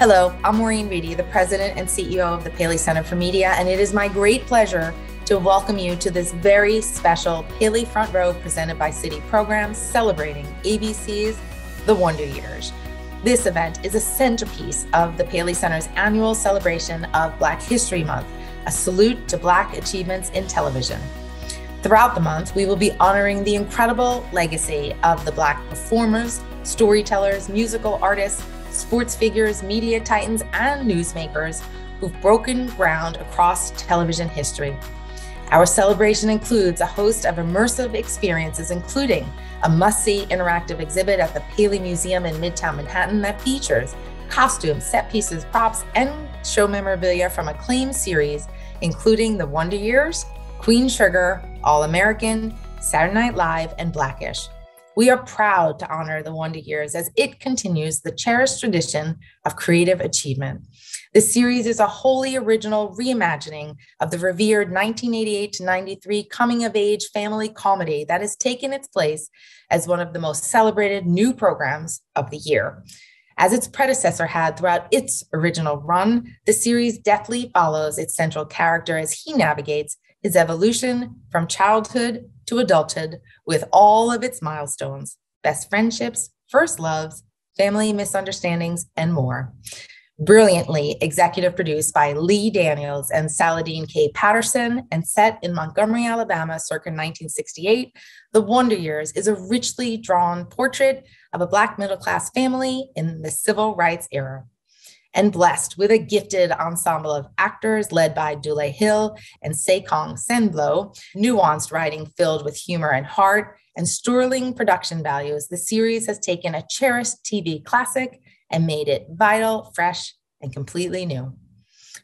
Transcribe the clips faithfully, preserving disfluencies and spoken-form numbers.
Hello, I'm Maureen Reidy, the president and C E O of the Paley Center for Media, and it is my great pleasure to welcome you to this very special Paley Front Row presented by Citi program celebrating A B C's The Wonder Years. This event is a centerpiece of the Paley Center's annual celebration of Black History Month, a salute to Black achievements in television. Throughout the month, we will be honoring the incredible legacy of the Black performers, storytellers, musical artists, sports figures, media titans, and newsmakers who've broken ground across television history. Our celebration includes a host of immersive experiences, including a must-see interactive exhibit at the Paley Museum in Midtown Manhattan that features costumes, set pieces, props, and show memorabilia from acclaimed series, including The Wonder Years, Queen Sugar, All American, Saturday Night Live, and Blackish. We are proud to honor the Wonder Years as it continues the cherished tradition of creative achievement. This series is a wholly original reimagining of the revered nineteen eighty-eight to ninety-three coming-of-age family comedy that has taken its place as one of the most celebrated new programs of the year. As its predecessor had throughout its original run, the series deftly follows its central character as he navigates his evolution from childhood to adulthood with all of its milestones, best friendships, first loves, family misunderstandings, and more. Brilliantly executive produced by Lee Daniels and Saladin K. Patterson and set in Montgomery, Alabama, circa nineteen sixty-eight, The Wonder Years is a richly drawn portrait of a Black middle-class family in the civil rights era, and blessed with a gifted ensemble of actors led by Dulé Hill and Saycon Sengbloh, nuanced writing filled with humor and heart, and sterling production values, the series has taken a cherished T V classic and made it vital, fresh, and completely new.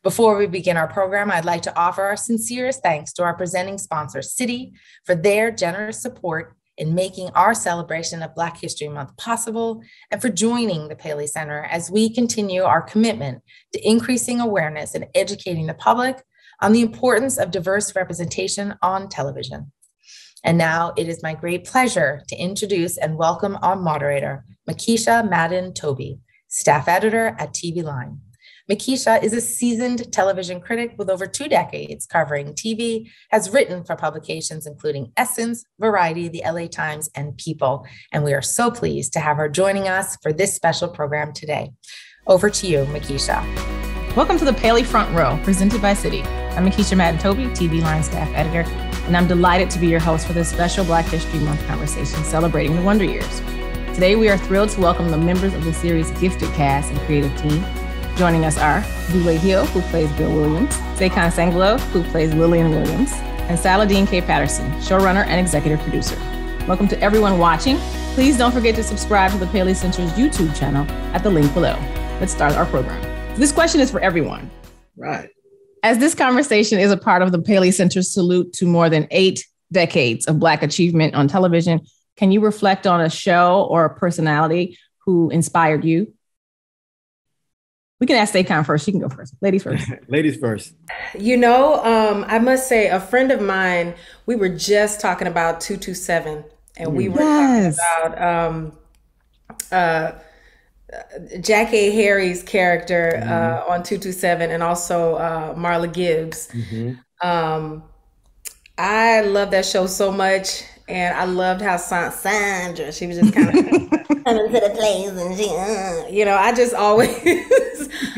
Before we begin our program, I'd like to offer our sincerest thanks to our presenting sponsor, Citi, for their generous support in making our celebration of Black History Month possible, and for joining the Paley Center as we continue our commitment to increasing awareness and educating the public on the importance of diverse representation on television. And now it is my great pleasure to introduce and welcome our moderator, Mekeisha Madden Toby, staff editor at T V Line. Mekeisha is a seasoned television critic with over two decades covering T V, has written for publications including Essence, Variety, the L A Times, and People. And we are so pleased to have her joining us for this special program today. Over to you, Mekeisha. Welcome to the Paley Front Row, presented by Citi. I'm Mekeisha Madden Toby, T V Line staff editor, and I'm delighted to be your host for this special Black History Month conversation celebrating the Wonder Years. Today, we are thrilled to welcome the members of the series' gifted cast and creative team. Joining us are Dulé Hill, who plays Bill Williams, Saycon Sengbloh, who plays Lillian Williams, and Saladin K. Patterson, showrunner and executive producer. Welcome to everyone watching. Please don't forget to subscribe to the Paley Center's YouTube channel at the link below. Let's start our program. This question is for everyone. Right. As this conversation is a part of the Paley Center's salute to more than eight decades of Black achievement on television, can you reflect on a show or a personality who inspired you? We can ask Saycon first. You can go first. Ladies first. Ladies first. You know, um, I must say a friend of mine, we were just talking about two two seven, and we were yes. talking about um, uh, Jackie Harry's character mm-hmm. uh, on two two seven, and also uh, Marla Gibbs. Mm-hmm. um, I love that show so much. And I loved how Sandra, she was just kind of coming to the place and she, uh, you know, I just always,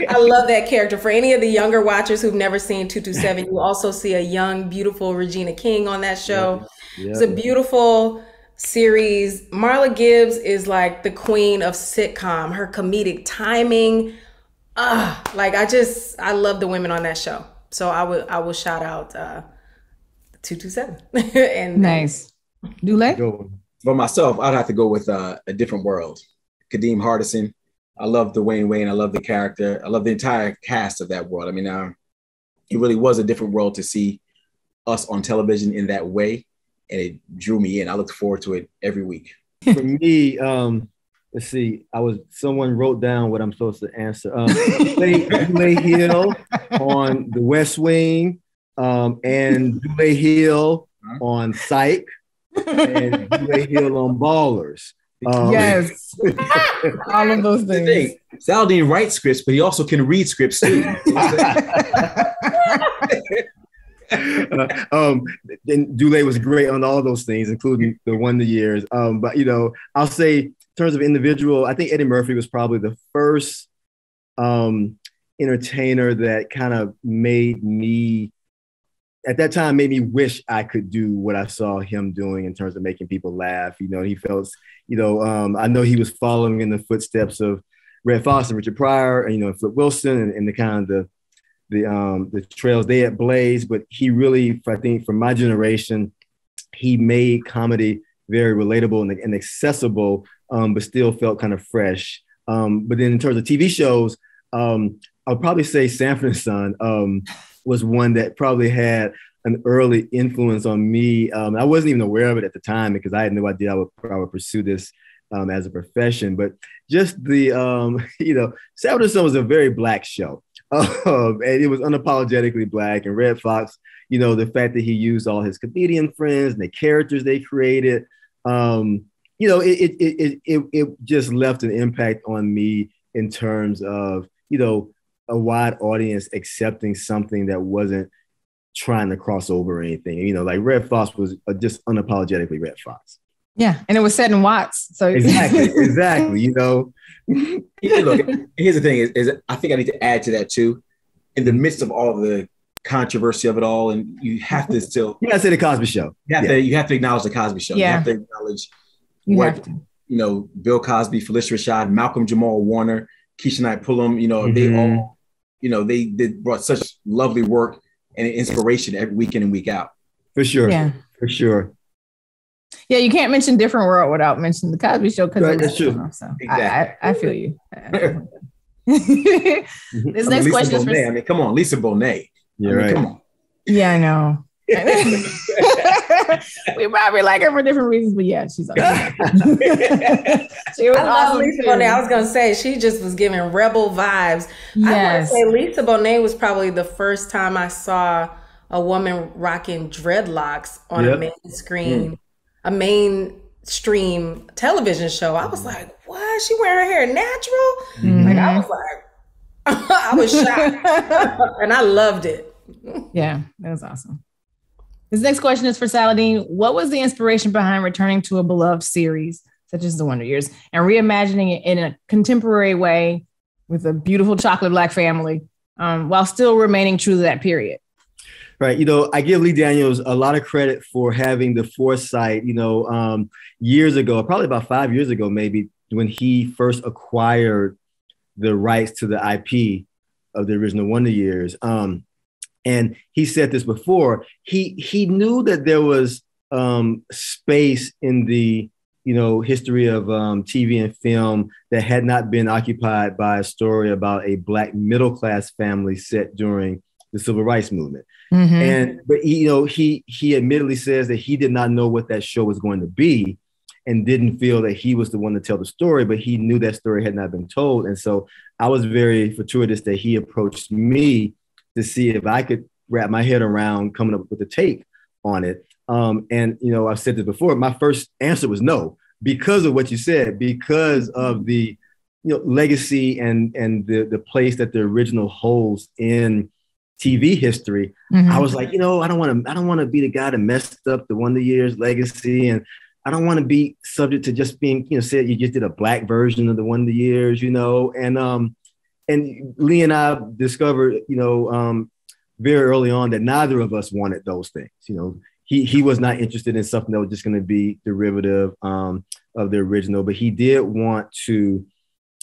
I love that character. For any of the younger watchers who've never seen two two seven, you also see a young, beautiful Regina King on that show. Yeah. Yeah. It's a beautiful series. Marla Gibbs is like the queen of sitcom. Her comedic timing, uh, like I just, I love the women on that show. So I will, I will shout out uh, two two seven. And nice. Dulé? For myself, I'd have to go with uh, A Different World. Kadeem Hardison. I love Dwayne Wayne. I love the character. I love the entire cast of that world. I mean, uh, it really was a different world to see us on television in that way. And it drew me in. I looked forward to it every week. For me, um, let's see. I was someone wrote down what I'm supposed to answer. Um, Dulé Hill on The West Wing, um, and Dulé Hill on Psych. And Dulé Hill on Ballers. Um, yes. All of those things. Thing. Saladin writes scripts, but he also can read scripts too. uh, um, and Dulé was great on all those things, including The Wonder Years. Um, but, you know, I'll say in terms of individual, I think Eddie Murphy was probably the first um, entertainer that kind of made me, at that time, made me wish I could do what I saw him doing in terms of making people laugh. You know, he felt, you know, um, I know he was following in the footsteps of Redd Foxx and Richard Pryor and, you know, Flip Wilson and, and the kind of the, the, um, the trails they had blazed. But he really, I think for my generation, he made comedy very relatable and, and accessible, um, but still felt kind of fresh. Um, but then in terms of T V shows, um, I'll probably say Sanford and Son um, was one that probably had an early influence on me. Um, I wasn't even aware of it at the time because I had no idea I would, I would pursue this um, as a profession. But just the, um, you know, Sanford and Son was a very Black show. Um, and it was unapologetically Black. And Redd Foxx, you know, the fact that he used all his comedian friends and the characters they created, um, you know, it, it, it, it, it just left an impact on me in terms of, you know, a wide audience accepting something that wasn't trying to cross over or anything. You know, like Redd Foxx was just unapologetically Redd Foxx. Yeah, and it was set in Watts. So exactly, exactly. You know, look. Here's the thing: is, is I think I need to add to that too. In the midst of all the controversy of it all, and you have to still you gotta say The Cosby Show. You have yeah. to you have to acknowledge The Cosby Show. Yeah. You have to acknowledge you what have to. you know: Bill Cosby, Felicia Rashad, Malcolm Jamal Warner, Keisha Knight Pullum. You know, mm-hmm. they all you know they did brought such lovely work and inspiration every week in and week out. For sure. Yeah. For sure. Yeah, you can't mention Different World without mentioning The Cosby Show because right, that's true. Know, so exactly. I, I, I feel you. This next Lisa question Bonet. is for. I mean, come on, Lisa Bonet. Yeah, I mean, right. Come on. Yeah, I know. We probably like her for different reasons, but yeah, she's awesome. She was I love awesome Lisa too. Bonet. I was gonna say she just was giving rebel vibes. Yes. I want to say Lisa Bonet was probably the first time I saw a woman rocking dreadlocks on yep. a main screen. Mm. A mainstream television show. I was like, what? She wearing her hair natural? Mm-hmm. Like I was like, I was shocked. And I loved it. Yeah, that was awesome. This next question is for Saladin. What was the inspiration behind returning to a beloved series such as The Wonder Years and reimagining it in a contemporary way with a beautiful chocolate Black family um, while still remaining true to that period? Right. You know, I give Lee Daniels a lot of credit for having the foresight, you know, um, years ago, probably about five years ago, maybe when he first acquired the rights to the I P of the original Wonder Years. Um, and he said this before, he he knew that there was um, space in the, you know, history of um, T V and film that had not been occupied by a story about a Black middle class family set during the civil rights movement. Mm-hmm. And, but you know, he, he admittedly says that he did not know what that show was going to be and didn't feel that he was the one to tell the story, but he knew that story had not been told. And so I was very fortuitous that he approached me to see if I could wrap my head around coming up with a take on it. Um, and, you know, I've said this before, my first answer was no, because of what you said, because of the, you know, legacy and, and the, the place that the original holds in T V history. Mm-hmm. I was like, you know, I don't want to, I don't want to be the guy that messed up the Wonder Years legacy. And I don't want to be subject to just being, you know, said you just did a Black version of the Wonder Years, you know? And, um, and Lee and I discovered, you know, um, very early on that neither of us wanted those things. You know, he, he was not interested in something that was just going to be derivative um, of the original, but he did want to,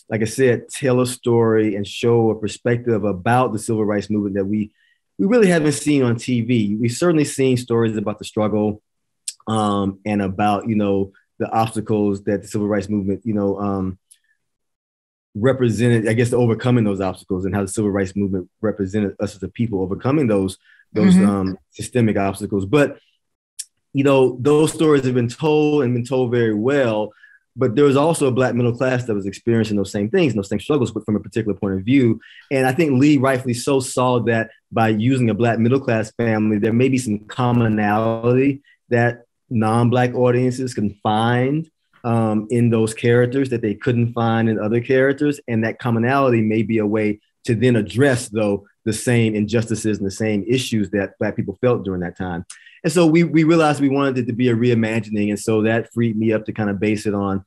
like I said, tell a story and show a perspective about the civil rights movement that we we really haven't seen on T V. We've certainly seen stories about the struggle um, and about, you know, the obstacles that the civil rights movement, you know, um, represented, I guess, overcoming those obstacles and how the civil rights movement represented us as a people overcoming those, those mm-hmm. um, systemic obstacles. But, you know, those stories have been told and been told very well. But there was also a Black middle class that was experiencing those same things, those same struggles, but from a particular point of view. And I think Lee rightfully so saw that by using a Black middle class family, there may be some commonality that non-Black audiences can find um, in those characters that they couldn't find in other characters. And that commonality may be a way to then address, though, the same injustices and the same issues that Black people felt during that time. And so we, we realized we wanted it to be a reimagining. And so that freed me up to kind of base it on,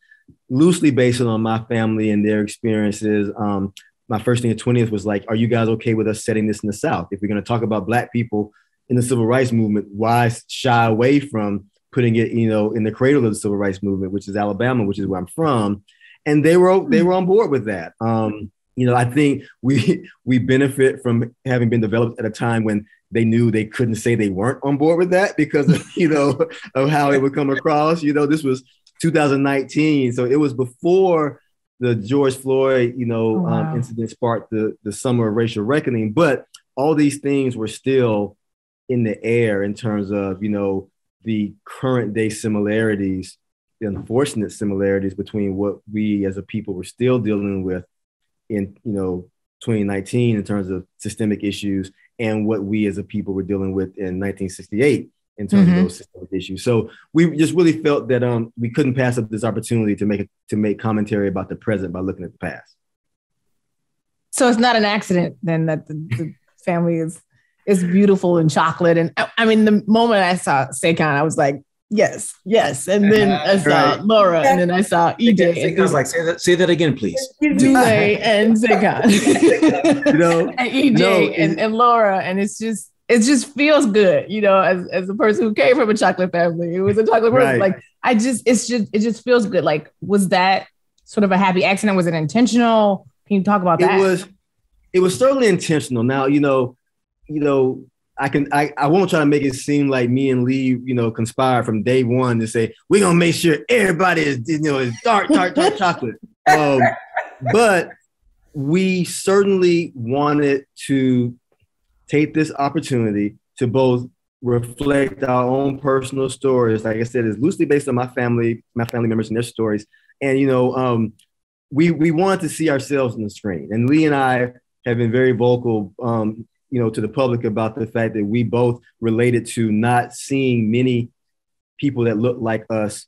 loosely base it on my family and their experiences. Um, my first thing at twentieth was like, are you guys okay with us setting this in the South? If we're going to talk about Black people in the civil rights movement, why shy away from putting it, you know, in the cradle of the civil rights movement, which is Alabama, which is where I'm from. And they were, they were on board with that. Um, you know, I think we, we benefit from having been developed at a time when they knew they couldn't say they weren't on board with that because of, you know, of how it would come across. You know, this was two thousand nineteen. So it was before the George Floyd, you know, oh, wow. um, incident sparked the, the summer of racial reckoning, but all these things were still in the air in terms of, you know, the current day similarities, the unfortunate similarities between what we as a people were still dealing with in, you know, twenty nineteen in terms of systemic issues and what we as a people were dealing with in nineteen sixty-eight in terms mm-hmm. of those systemic issues. So we just really felt that um, we couldn't pass up this opportunity to make to make commentary about the present by looking at the past. So it's not an accident then that the, the family is is beautiful and chocolate. And I, I mean, the moment I saw Saycon, I was like, yes, yes. And then uh, I saw right. Laura, and then I saw E J. I was like, say that, say that again, please. Dulé and Saycon, you know, and E J no, and, and Laura, and it's just. It just feels good, you know, as, as a person who came from a chocolate family, it was a chocolate person. Right. Like, I just, it's just, it just feels good. Like, was that sort of a happy accident? Was it intentional? Can you talk about that? It was, it was certainly intentional. Now, you know, you know, I can, I, I won't try to make it seem like me and Lee, you know, conspired from day one to say, we're going to make sure everybody is, you know, is dark, dark, dark chocolate. Um, but we certainly wanted to take this opportunity to both reflect our own personal stories. Like I said, it's loosely based on my family, my family members and their stories. And, you know, um, we, we wanted to see ourselves on the screen. And Lee and I have been very vocal, um, you know, to the public about the fact that we both related to not seeing many people that look like us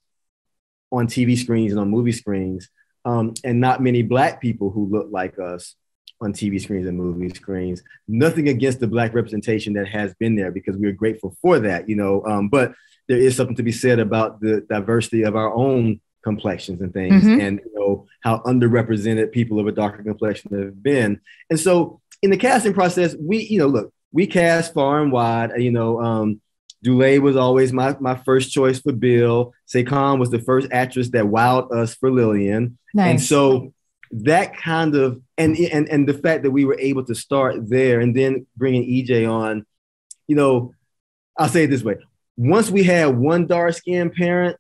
on T V screens and on movie screens, um, and not many Black people who look like us on T V screens and movie screens. Nothing against the Black representation that has been there, because we are grateful for that, you know, um, but there is something to be said about the diversity of our own complexions and things, mm-hmm. and you know, how underrepresented people of a darker complexion have been. And so in the casting process, we, you know, look, we cast far and wide, you know, um, Dulé was always my, my first choice for Bill. Saycon was the first actress that wowed us for Lillian. Nice. And so that kind of, and, and and the fact that we were able to start there and then bringing E J on, you know, I'll say it this way. Once we had one dark-skinned parent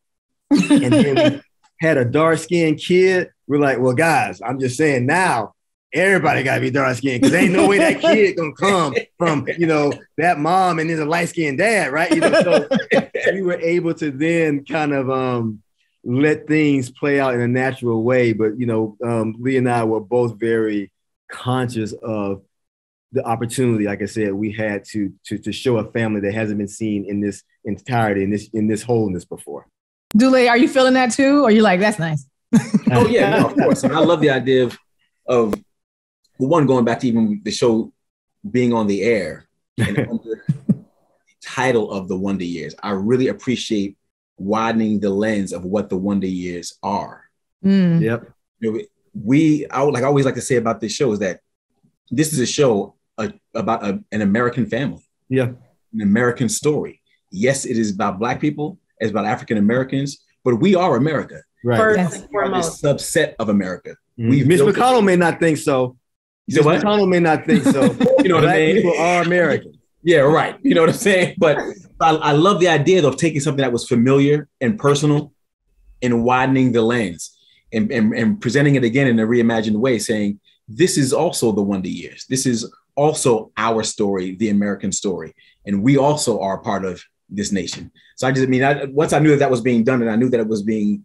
and then we had a dark-skinned kid, we're like, well, guys, I'm just saying now, everybody got to be dark-skinned because ain't no way that kid going to come from, you know, that mom and then a light-skinned dad, right? You know, so we were able to then kind of, um, let things play out in a natural way. But, you know, um, Lee and I were both very conscious of the opportunity, like I said, we had to, to, to show a family that hasn't been seen in this entirety, in this, in this wholeness before. Dulé, are you feeling that too? Or are you like, that's nice? Oh yeah, no, of course. And I love the idea of, of, one, going back to even the show being on the air and under the title of The Wonder Years. I really appreciate widening the lens of what the Wonder Years are. Mm. Yep. We, I would, like I always like to say about this show is that this is a show a, about a, an American family. Yeah. An American story. Yes, it is about Black people. It's about African Americans, but we are America. Right. First yes. and foremost. We're a subset of America. Mm. Miz McConnell may not think so. Miz McConnell may not think so. You know what I mean? People are American. Yeah, right. You know what I'm saying? But I, I love the idea of taking something that was familiar and personal and widening the lens and, and, and presenting it again in a reimagined way, saying, this is also the Wonder Years. This is also our story, the American story. And we also are part of this nation. So I just I mean, I, once I knew that that was being done and I knew that it was being,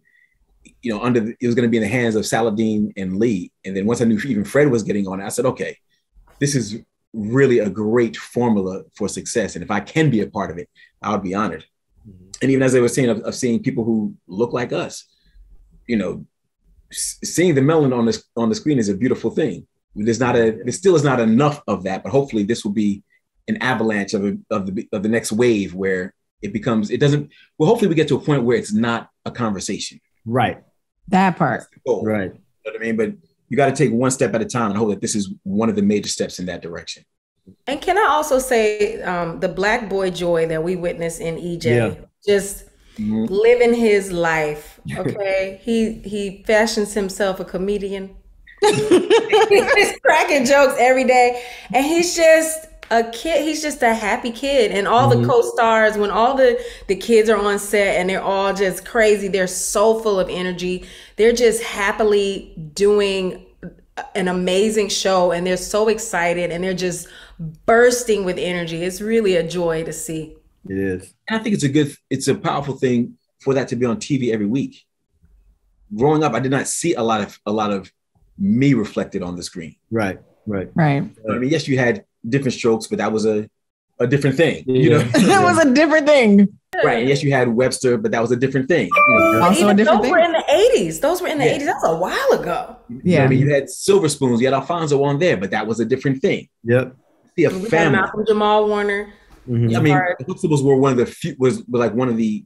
you know, under the, it was going to be in the hands of Saladin and Lee. And then once I knew even Fred was getting on, I said, okay, this is really a great formula for success. And if I can be a part of it, I would be honored. Mm-hmm. And even as I was saying, of, of seeing people who look like us, you know, seeing the melon on the, on the screen is a beautiful thing. There's not a, there still is not enough of that, but hopefully this will be an avalanche of, a, of the of the next wave where it becomes, it doesn't, well, hopefully we get to a point where it's not a conversation. Right. That part. That's the goal. Right. You know what I mean? But you got to take one step at a time and hope that this is one of the major steps in that direction. And can I also say um, the Black boy joy that we witnessed in E J, yeah. just mm-hmm. living his life. Okay. he, he fashions himself a comedian. He's cracking jokes every day. And he's just a kid. He's just a happy kid. And all mm-hmm. the co-stars, when all the, the kids are on set and they're all just crazy, they're so full of energy. They're just happily doing an amazing show. And they're so excited and they're just bursting with energy. It's really a joy to see. It is. And I think it's a good, it's a powerful thing for that to be on T V every week. Growing up, I did not see a lot of, a lot of me reflected on the screen. Right, right. Right. I mean, yes, you had different strokes, but that was a, a different thing. Yeah. You know, it was a different thing. Right. And yes, you had Webster, but that was a different thing. You know? Also Even a different those thing. Were in the eighties. Those were in the yeah. eighties. That was a while ago. Yeah. You know I mean, you had Silver Spoons, you had Alfonso on there, but that was a different thing. Yep. See a we family. Malcolm Jamal Warner. Mm-hmm. I mean, the Huxtables were one of the few was, was like one of the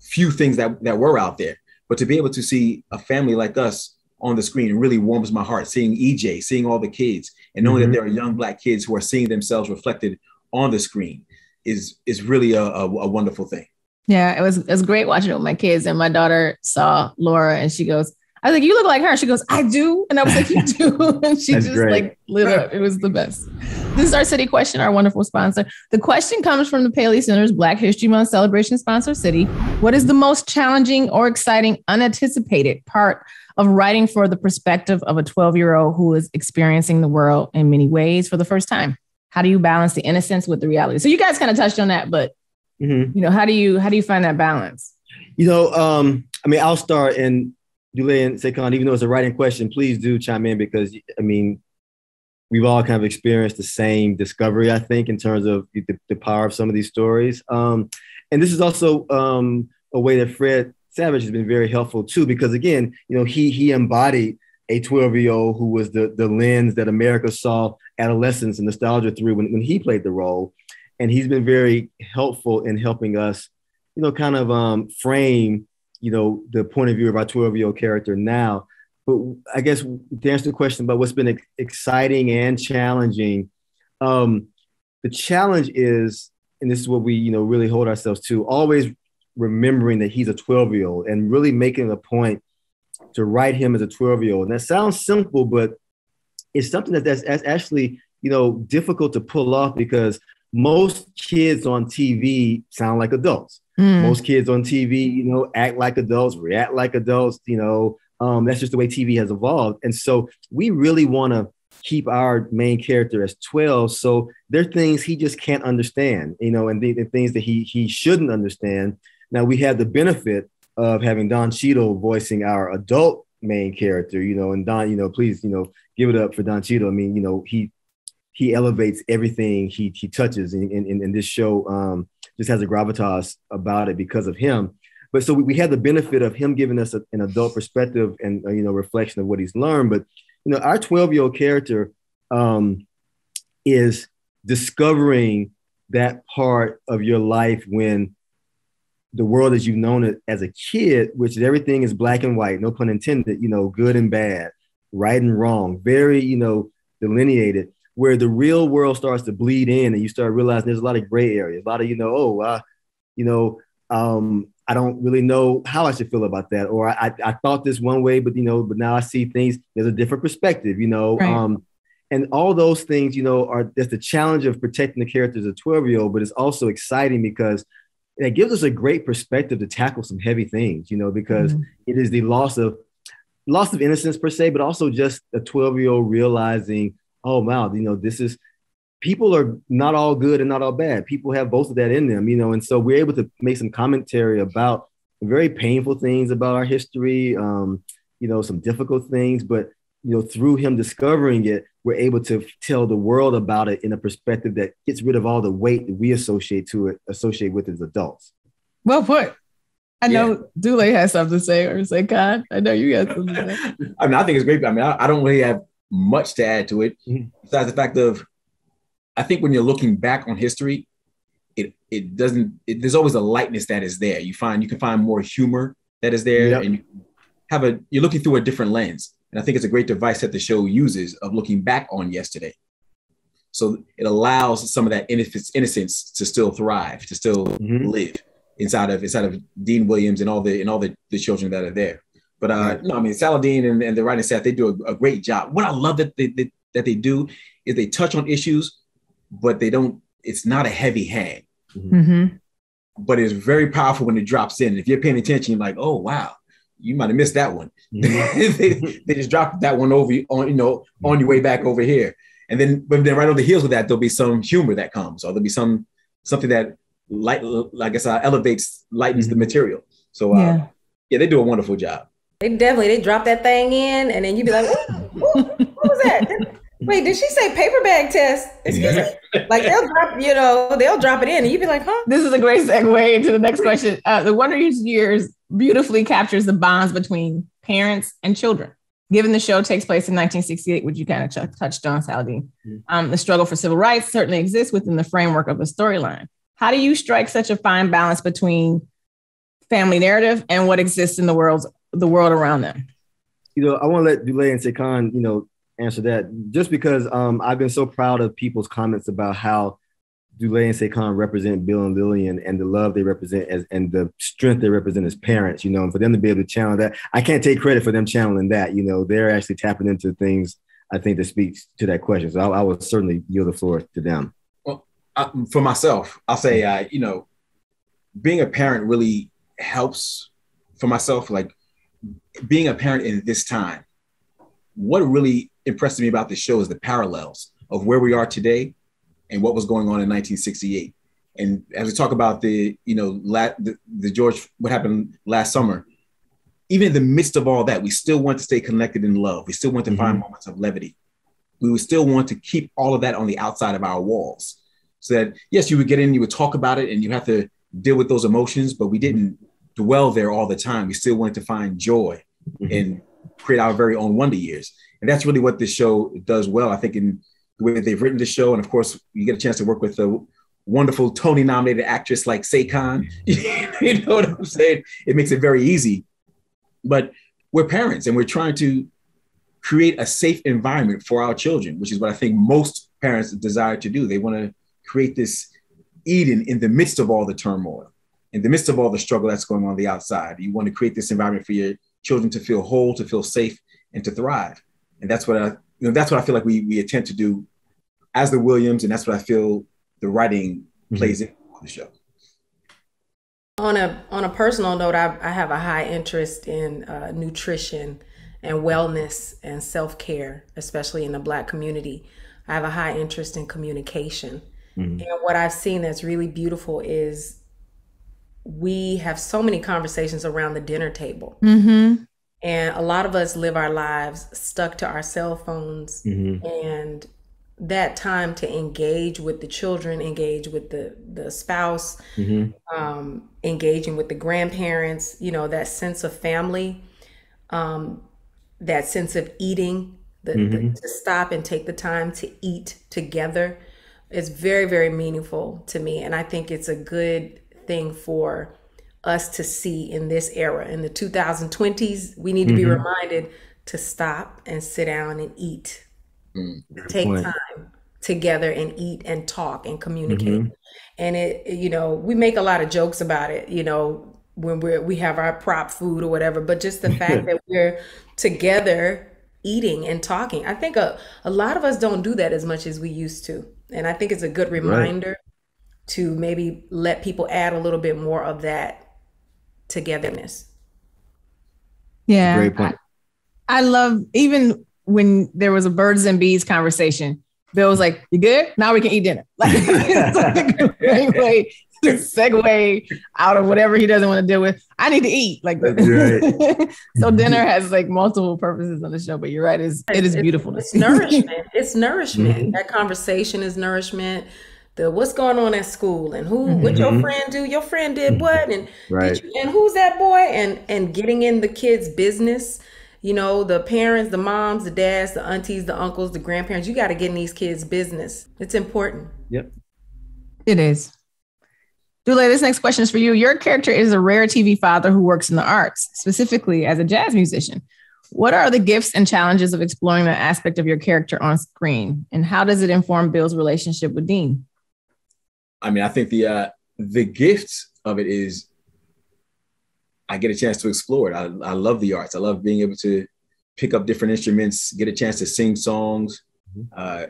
few things that, that were out there. But to be able to see a family like us on the screen really warms my heart. Seeing E J, seeing all the kids, and knowing mm-hmm. that there are young Black kids who are seeing themselves reflected on the screen is is really a, a, a wonderful thing. Yeah, it was it was great watching it with my kids. And my daughter saw Laura, and she goes, "I was like, you look like her." She goes, "I do," and I was like, "You do," and she That's just great. Like lit up. It was the best. This is our Citi question, our wonderful sponsor. The question comes from the Paley Center's Black History Month celebration sponsor, Citi. What is the most challenging or exciting, unanticipated part of writing for the perspective of a twelve-year-old who is experiencing the world in many ways for the first time? How do you balance the innocence with the reality? So you guys kind of touched on that, but mm-hmm. you know, how do you how do you find that balance? You know, um, I mean, I'll start, and Dulé and Saycon, even though it's a writing question, please do chime in because I mean. We've all kind of experienced the same discovery, I think, in terms of the, the power of some of these stories. Um, and this is also um, a way that Fred Savage has been very helpful, too, because, again, you know, he he embodied a twelve-year-old who was the, the lens that America saw adolescence and nostalgia through when, when he played the role. And he's been very helpful in helping us, you know, kind of um, frame, you know, the point of view of our twelve-year-old character now. But I guess to answer the question about what's been exciting and challenging, um, the challenge is, and this is what we, you know, really hold ourselves to, always remembering that he's a twelve-year-old and really making a point to write him as a twelve-year-old. And that sounds simple, but it's something that that's, that's actually, you know, difficult to pull off because most kids on T V sound like adults. Mm. Most kids on T V, you know, act like adults, react like adults, you know. Um, that's just the way T V has evolved. And so we really want to keep our main character as twelve. So there are things he just can't understand, you know, and the, the things that he he shouldn't understand. Now, we have the benefit of having Don Cheadle voicing our adult main character, you know, and Don, you know, please, you know, give it up for Don Cheadle. I mean, you know, he he elevates everything he he touches. And, and, and this show um, just has a gravitas about it because of him. But so we had the benefit of him giving us a, an adult perspective and, you know, reflection of what he's learned. But, you know, our twelve-year-old character um, is discovering that part of your life when the world as you've known it as a kid, which is everything is black and white, no pun intended, you know, good and bad, right and wrong, very, you know, delineated, where the real world starts to bleed in and you start realizing there's a lot of gray areas, a lot of, you know, oh, uh, you know, um, I don't really know how I should feel about that. Or I, I, I thought this one way, but, you know, but now I see things, there's a different perspective, you know? Right. Um, and all those things, you know, are that's the challenge of protecting the character as a twelve-year-old, but it's also exciting because it gives us a great perspective to tackle some heavy things, you know, because mm-hmm. it is the loss of, loss of innocence per se, but also just a twelve-year-old realizing, oh, wow, you know, this is, people are not all good and not all bad. People have both of that in them, you know, and so we're able to make some commentary about very painful things about our history, um, you know, some difficult things, but, you know, through him discovering it, we're able to tell the world about it in a perspective that gets rid of all the weight that we associate to it, associate with it as adults. Well put. I know yeah. Dulé has something to say, or say, God, I know you got something to say. I mean, I think it's great. I mean, I, I don't really have much to add to it. Mm-hmm. Besides the fact of, I think when you're looking back on history, it it doesn't, it, there's always a lightness that is there. You find, you can find more humor that is there, yep. and you have a, you're looking through a different lens. And I think it's a great device that the show uses of looking back on yesterday. So it allows some of that innocence to still thrive, to still mm-hmm. live inside of inside of Dean Williams and all the and all the, the children that are there. But uh, mm-hmm. no, I mean, Saladin and, and the writing staff, they do a, a great job. What I love that they, they that they do is they touch on issues, but they don't. It's not a heavy hand, mm-hmm. but it's very powerful when it drops in. If you're paying attention, you're like, oh wow, you might have missed that one. Mm-hmm. they, they just dropped that one over you on you know on your way back over here. And then, but then right on the heels of that, there'll be some humor that comes, or there'll be some something that, light, I guess, uh, elevates, lightens mm-hmm. the material. So, uh, yeah. yeah, they do a wonderful job. They definitely, they drop that thing in, and then you'd be like, ooh, ooh, what was that? Wait, did she say paper bag test? Excuse yeah. me. Like they'll drop, you know, they'll drop it in, and you'd be like, huh? This is a great segue into the next question. Uh, The Wonder Years beautifully captures the bonds between parents and children. Given the show takes place in nineteen sixty-eight, which you kind of ch- touched on, Saladin, um, the struggle for civil rights certainly exists within the framework of the storyline. How do you strike such a fine balance between family narrative and what exists in the world, the world around them? You know, I want to let Dulé and Saycon, you know, answer that, just because um, I've been so proud of people's comments about how Dulé and Saycon represent Bill and Lillian and the love they represent as, and the strength they represent as parents, you know, and for them to be able to channel that. I can't take credit for them channeling that, you know, they're actually tapping into things, I think, that speaks to that question. So I, I would certainly yield the floor to them. Well, I, for myself, I'll say, uh, you know, being a parent really helps for myself, like being a parent in this time. What really impressed me about the show is the parallels of where we are today and what was going on in nineteen sixty-eight. And as we talk about the, you know, la- the, the George, what happened last summer, even in the midst of all that, we still want to stay connected in love. We still want to mm-hmm. find moments of levity. We would still want to keep all of that on the outside of our walls. So that, yes, you would get in, you would talk about it, and you have to deal with those emotions, but we didn't dwell there all the time. We still wanted to find joy mm-hmm. and create our very own Wonder Years. And that's really what this show does well, I think, in the way they've written the show. And of course, you get a chance to work with a wonderful Tony-nominated actress like Saycon. You know what I'm saying? It makes it very easy. But we're parents, and we're trying to create a safe environment for our children, which is what I think most parents desire to do. They want to create this Eden in the midst of all the turmoil, in the midst of all the struggle that's going on, on the outside. You want to create this environment for your children to feel whole, to feel safe, and to thrive. And that's what I, you know, that's what I feel like we we attempt to do as the Williams, and that's what I feel the writing plays mm-hmm. in on the show. On a on a personal note, I, I have a high interest in uh, nutrition and wellness and self-care, especially in the Black community. I have a high interest in communication. Mm-hmm. And what I've seen that's really beautiful is we have so many conversations around the dinner table. Mm-hmm. And a lot of us live our lives stuck to our cell phones, mm-hmm. and that time to engage with the children, engage with the, the spouse, mm-hmm. um, engaging with the grandparents, you know, that sense of family, um, that sense of eating, the, mm-hmm. the, to stop and take the time to eat together is very, very meaningful to me. And I think it's a good thing for us to see in this era. In the two thousand twenties, we need to be mm-hmm. reminded to stop and sit down and eat. Mm, Take point. Time together and eat and talk and communicate. Mm-hmm. And it, you know, we make a lot of jokes about it, you know, when we're, we have our prop food or whatever, but just the fact that we're together eating and talking. I think a, a lot of us don't do that as much as we used to. And I think it's a good reminder right. to maybe let people add a little bit more of that togetherness. Yeah. Great point. I, I love, even when there was a birds and bees conversation, Bill was like, you good? Now we can eat dinner. Like, it's like a great way to segue out of whatever he doesn't want to deal with. I need to eat. Like, right. So dinner has like multiple purposes on the show, but you're right. It's, it is it's, beautiful. It's nourishment. It's nourishment. Mm-hmm. That conversation is nourishment. the what's going on at school and who, mm-hmm. what your friend do, your friend did what, and right. did you, and who's that boy, and and getting in the kids' business. You know, the parents, the moms, the dads, the aunties, the uncles, the grandparents, you got to get in these kids' business. It's important. Yep. It is. Dulé, this next question is for you. Your character is a rare T V father who works in the arts, specifically as a jazz musician. What are the gifts and challenges of exploring that aspect of your character on screen? And how does it inform Bill's relationship with Dean? I mean, I think the, uh, the gift of it is I get a chance to explore it. I, I love the arts. I love being able to pick up different instruments, get a chance to sing songs, uh,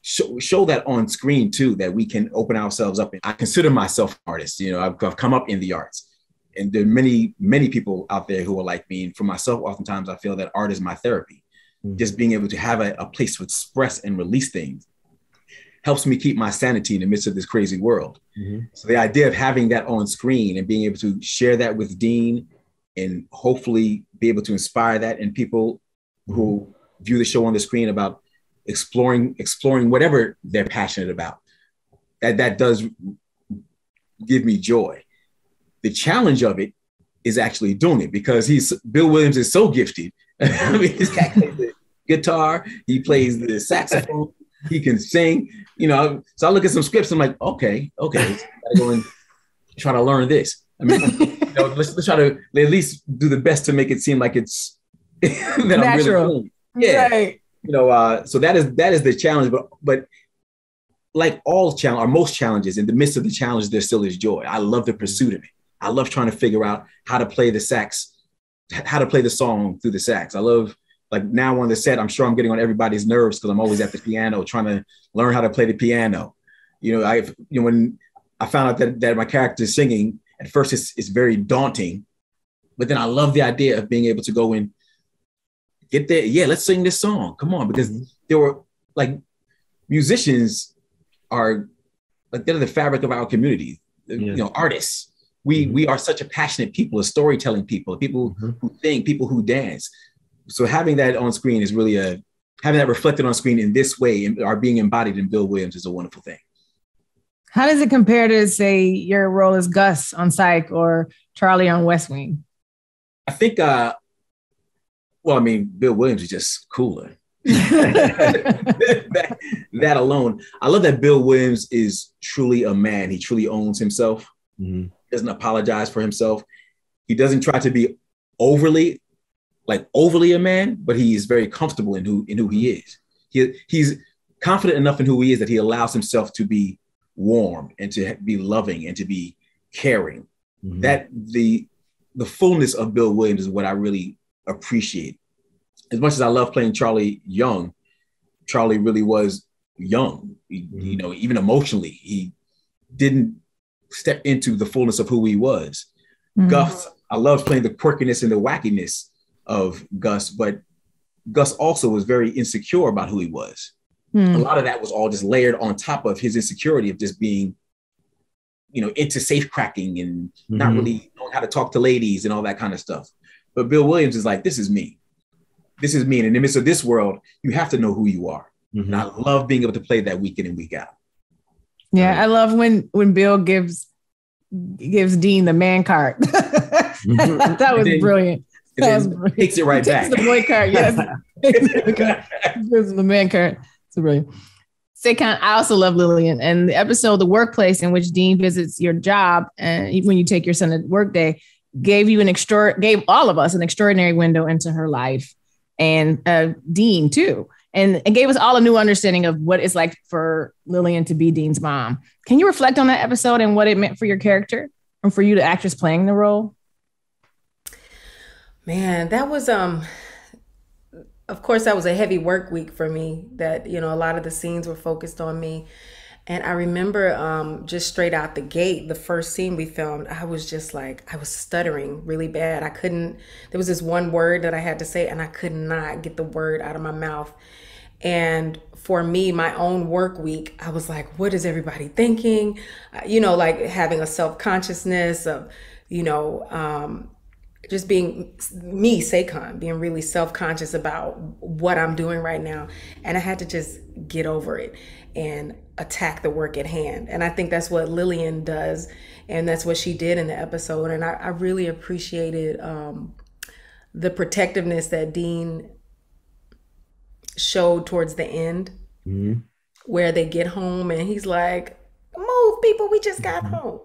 show, show that on screen too, that we can open ourselves up. And I consider myself an artist. You know, I've, I've come up in the arts, and there are many, many people out there who are like me. And for myself, oftentimes I feel that art is my therapy. Mm-hmm. Just being able to have a, a place to express and release things helps me keep my sanity in the midst of this crazy world. Mm-hmm. So the idea of having that on screen and being able to share that with Dean and hopefully be able to inspire that in people who view the show on the screen about exploring, exploring whatever they're passionate about, that, that does give me joy. The challenge of it is actually doing it, because he's, Bill Williams is so gifted. I mean, he's got the guitar, he plays the saxophone, he can sing, you know. So I look at some scripts, I'm like, okay, okay, so I go and try to learn this. I mean, you know, let's, let's try to at least do the best to make it seem like it's that natural. I'm really doing it. Yeah, right. You know. Uh, so that is that is the challenge, but but like all challenge or most challenges, in the midst of the challenge, there still is joy. I love the pursuit of it. I love trying to figure out how to play the sax, how to play the song through the sax. I love. Like now on the set, I'm sure I'm getting on everybody's nerves because I'm always at the piano trying to learn how to play the piano. You know, I you know, when I found out that, that my character is singing, at first it's, it's very daunting, but then I love the idea of being able to go and get there. Yeah, let's sing this song. Come on, because there were like musicians are like they're the fabric of our community. Yeah. You know, artists. We mm-hmm. we are such a passionate people, a storytelling people, people mm-hmm. who sing, people who dance. So having that on screen is really a, having that reflected on screen in this way and are being embodied in Bill Williams is a wonderful thing. How does it compare to, say, your role as Gus on Psych or Charlie on West Wing? I think, uh, well, I mean, Bill Williams is just cooler. that, that alone. I love that Bill Williams is truly a man. He truly owns himself. Mm-hmm. He doesn't apologize for himself. He doesn't try to be overly like overly a man, but he is very comfortable in who in who he is. He he's confident enough in who he is that he allows himself to be warm and to be loving and to be caring. Mm-hmm. That the the fullness of Bill Williams is what I really appreciate. As much as I love playing Charlie Young, Charlie really was young. He, mm-hmm. You know, even emotionally, he didn't step into the fullness of who he was. Mm-hmm. Gus, I love playing the quirkiness and the wackiness of Gus, but Gus also was very insecure about who he was. Mm. A lot of that was all just layered on top of his insecurity of just being, you know, into safe cracking and mm-hmm. not really knowing how to talk to ladies and all that kind of stuff. But Bill Williams is like, this is me. This is me. And in the midst of this world, you have to know who you are. Mm-hmm. And I love being able to play that week in and week out. Yeah, um, I love when when Bill gives gives Dean the man card. That was then, brilliant. And then That's brilliant. Takes it right he back. Takes the boy card, yes. The man card. It's brilliant. Saycon, I also love Lillian and the episode "The Workplace," in which Dean visits your job and when you take your son to work day, gave you an extra, gave all of us an extraordinary window into her life, and uh, Dean too, and it gave us all a new understanding of what it's like for Lillian to be Dean's mom. Can you reflect on that episode and what it meant for your character and for you, the actress playing the role? Man, that was, um, of course, that was a heavy work week for me that, you know, a lot of the scenes were focused on me. And I remember um, just straight out the gate, the first scene we filmed, I was just like, I was stuttering really bad. I couldn't, there was this one word that I had to say and I could not get the word out of my mouth. And for me, my own work week, I was like, what is everybody thinking? You know, like having a self-consciousness of, you know, um, just being me, Saycon, being really self-conscious about what I'm doing right now. And I had to just get over it and attack the work at hand. And I think that's what Lillian does. And that's what she did in the episode. And I, I really appreciated um, the protectiveness that Dean showed towards the end, mm-hmm. where they get home and he's like, move, people, we just got mm-hmm. home.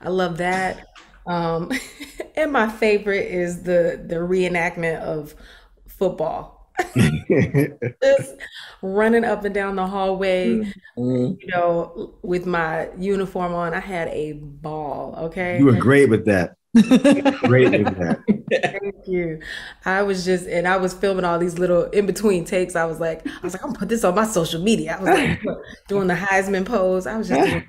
I love that. Um, and my favorite is the, the reenactment of football. Just running up and down the hallway, mm-hmm. you know, with my uniform on. I had a ball, okay? You were great with that. Great with that. Thank you. I was just, and I was filming all these little in-between takes. I was like, I was like, I'm gonna put this on my social media. I was like, doing the Heisman pose. I was just doing,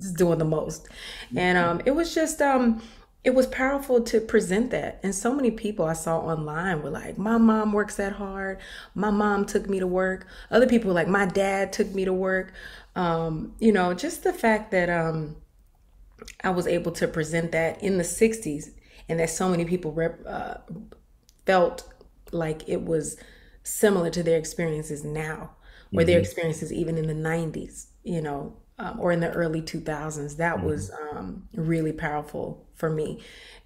just doing the most. And um, it was just, um, it was powerful to present that. And so many people I saw online were like, my mom works that hard. My mom took me to work. Other people were like, my dad took me to work. Um, you know, just the fact that um, I was able to present that in the sixties and that so many people rep, uh, felt like it was similar to their experiences now, or mm-hmm. their experiences even in the nineties, you know, um, or in the early two thousands. That mm-hmm. was um, really powerful for me.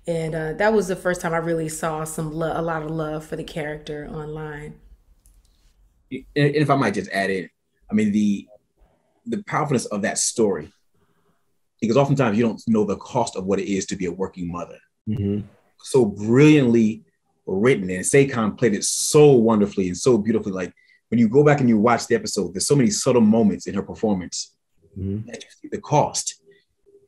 And uh, that was the first time I really saw some lo- a lot of love for the character online. And if I might just add in, I mean, the the powerfulness of that story, because oftentimes you don't know the cost of what it is to be a working mother. Mm-hmm. So brilliantly written, and Saycon played it so wonderfully and so beautifully. Like when you go back and you watch the episode, there's so many subtle moments in her performance mm-hmm. that you see the cost.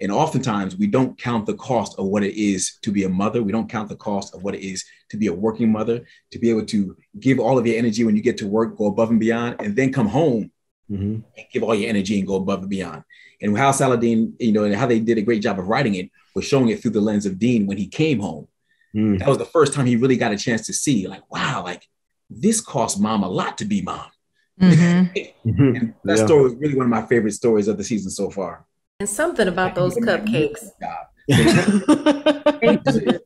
And oftentimes we don't count the cost of what it is to be a mother. We don't count the cost of what it is to be a working mother, to be able to give all of your energy when you get to work, go above and beyond, and then come home mm-hmm. and give all your energy and go above and beyond. And how Saladin, you know, and how they did a great job of writing it was showing it through the lens of Dean when he came home. Mm. That was the first time he really got a chance to see, like, wow, like this cost mom a lot to be mom. Mm-hmm. And that yeah. story was really one of my favorite stories of the season so far. And something about those cupcakes. Thank you.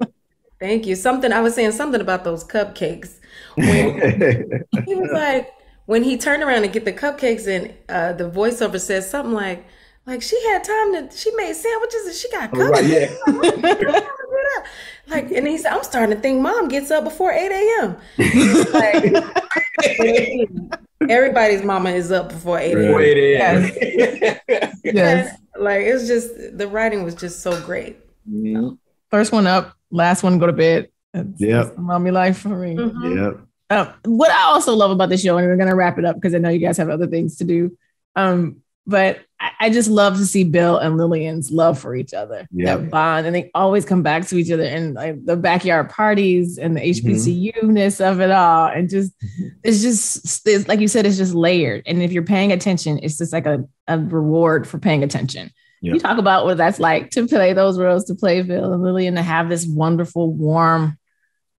Thank you. Something, I was saying something about those cupcakes. When he was like, when he turned around to get the cupcakes and uh, the voiceover says something like, like she had time to, she made sandwiches and she got cookies. Right, yeah. Like, and he said, I'm starting to think mom gets up before eight A M Like, everybody's mama is up before eight A M Yes. Yes. Like, it's just, the writing was just so great. Mm-hmm. First one up, last one go to bed. Yeah. Mommy life for me. Mm-hmm. Yep. Um, what I also love about the show, and we're going to wrap it up because I know you guys have other things to do. Um, But I just love to see Bill and Lillian's love for each other, yeah. that bond. And they always come back to each other and like the backyard parties and the H B C U-ness mm-hmm. of it all. And just, it's just, it's, like you said, it's just layered. And if you're paying attention, it's just like a, a reward for paying attention. Yeah. You talk about what that's like to play those roles, to play Bill and Lillian, to have this wonderful, warm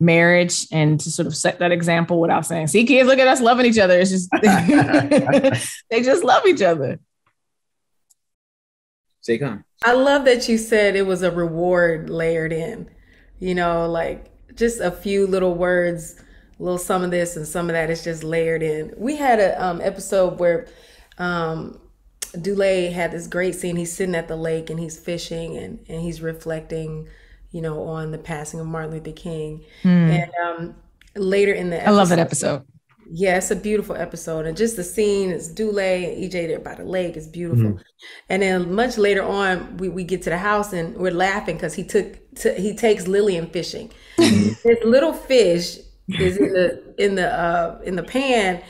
marriage and to sort of set that example without saying, see kids, look at us loving each other. It's just, they just love each other. Saycon. I love that you said it was a reward layered in, you know, like just a few little words, a little some of this and some of that is just layered in. We had an um, episode where um, Dulé had this great scene. He's sitting at the lake and he's fishing and, and he's reflecting, you know, on the passing of Martin Luther King. Mm. And um, later in the episode. I love that episode. Yeah, it's a beautiful episode. And just the scene is Dulé and E J there by the lake. It's beautiful. Mm-hmm. And then much later on, we, we get to the house and we're laughing because he took to, he takes Lillian fishing. This little fish is in the in the uh, in the pan.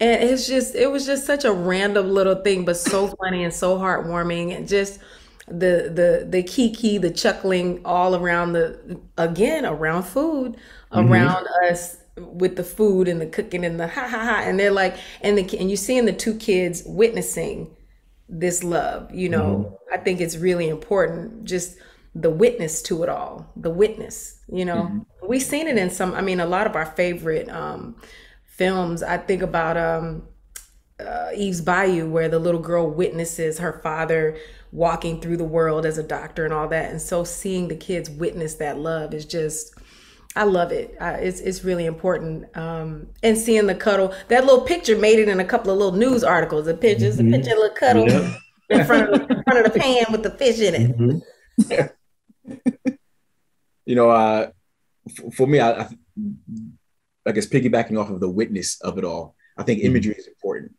And it's just it was just such a random little thing, but so funny and so heartwarming and just the the the kiki, the chuckling all around the again, around food, mm-hmm. around us. With the food and the cooking and the ha ha ha, and they're like, and the and you're seeing the two kids witnessing this love. You know, mm-hmm. I think it's really important, just the witness to it all, the witness. You know, mm-hmm. we've seen it in some. I mean, a lot of our favorite um, films. I think about um, uh, Eve's Bayou, where the little girl witnesses her father walking through the world as a doctor and all that, and so seeing the kids witness that love is just. I love it. I, it's it's really important. Um, and seeing the cuddle, that little picture made it in a couple of little news articles. The pictures, mm-hmm. the picture, a little cuddle yep. in front of the, in front of the pan with the fish in it. Mm-hmm. You know, uh, f for me, I, I, I guess piggybacking off of the witness of it all, I think imagery mm-hmm. is important,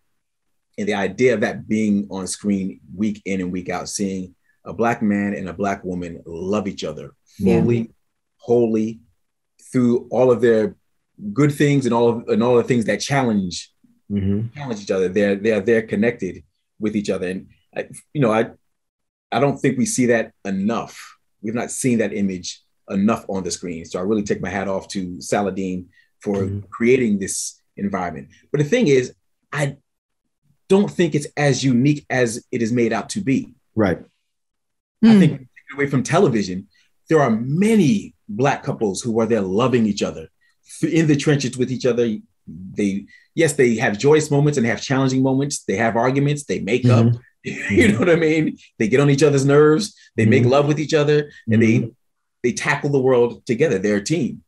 and the idea of that being on screen week in and week out, seeing a Black man and a Black woman love each other fully, yeah. wholly, through all of their good things and all of, and all the things that challenge mm-hmm. challenge each other. They're they're they're connected with each other, and I, you know, I I don't think we see that enough. We've not seen that image enough on the screen. So I really take my hat off to Saladin for mm-hmm. creating this environment. But the thing is, I don't think it's as unique as it is made out to be. Right. I mm. think away from television, there are many Black couples who are there loving each other in the trenches with each other. They, yes, they have joyous moments and have challenging moments. They have arguments. They make mm-hmm. up. You know what I mean? They get on each other's nerves. They mm-hmm. make love with each other, and mm-hmm. they they tackle the world together. They're a team.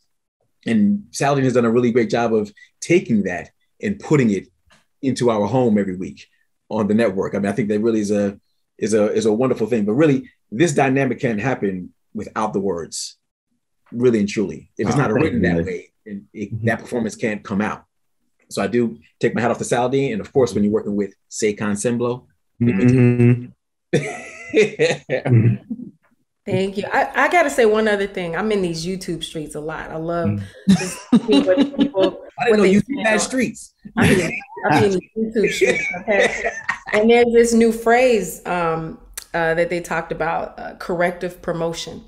And Saladin has done a really great job of taking that and putting it into our home every week on the network. I mean, I think that really is a is a is a wonderful thing. But really, this dynamic can't happen without the words, really and truly. If it's not written that way, it, it, mm-hmm. that performance can't come out. So I do take my hat off to Saladin, and of course, when you're working with Saycon Sengbloh. Mm-hmm. Thank you. I, I got to say one other thing. I'm in these YouTube streets a lot. I love mm-hmm. just seeing what people. I didn't know you had streets. I mean, I mean YouTube streets. Okay? And there's this new phrase um, uh, that they talked about: uh, corrective promotion.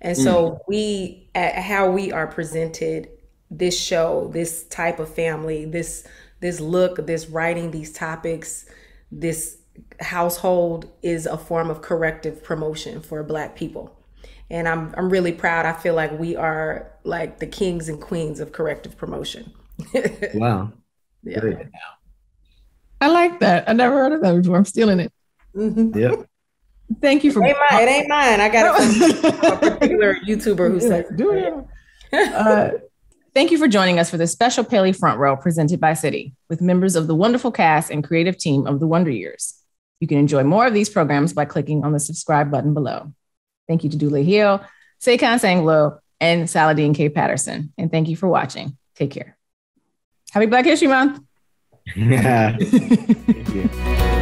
And so mm. we, at how we are presented, this show, this type of family, this this look, this writing, these topics, this household is a form of corrective promotion for Black people. And I'm I'm really proud. I feel like we are like the kings and queens of corrective promotion. Wow. Yeah. Great. I like that. I never heard of that before. I'm stealing it. Mm-hmm. Yep. Thank you for. It ain't mine. It ain't mine. I got it from a particular YouTuber who said. Do it. Uh, thank you for joining us for this special Paley Front Row presented by Citi with members of the wonderful cast and creative team of The Wonder Years. You can enjoy more of these programs by clicking on the subscribe button below. Thank you to Dulé Hill, Saycon Sengbloh, and Saladin K. Patterson. And thank you for watching. Take care. Happy Black History Month. Yeah. Thank you.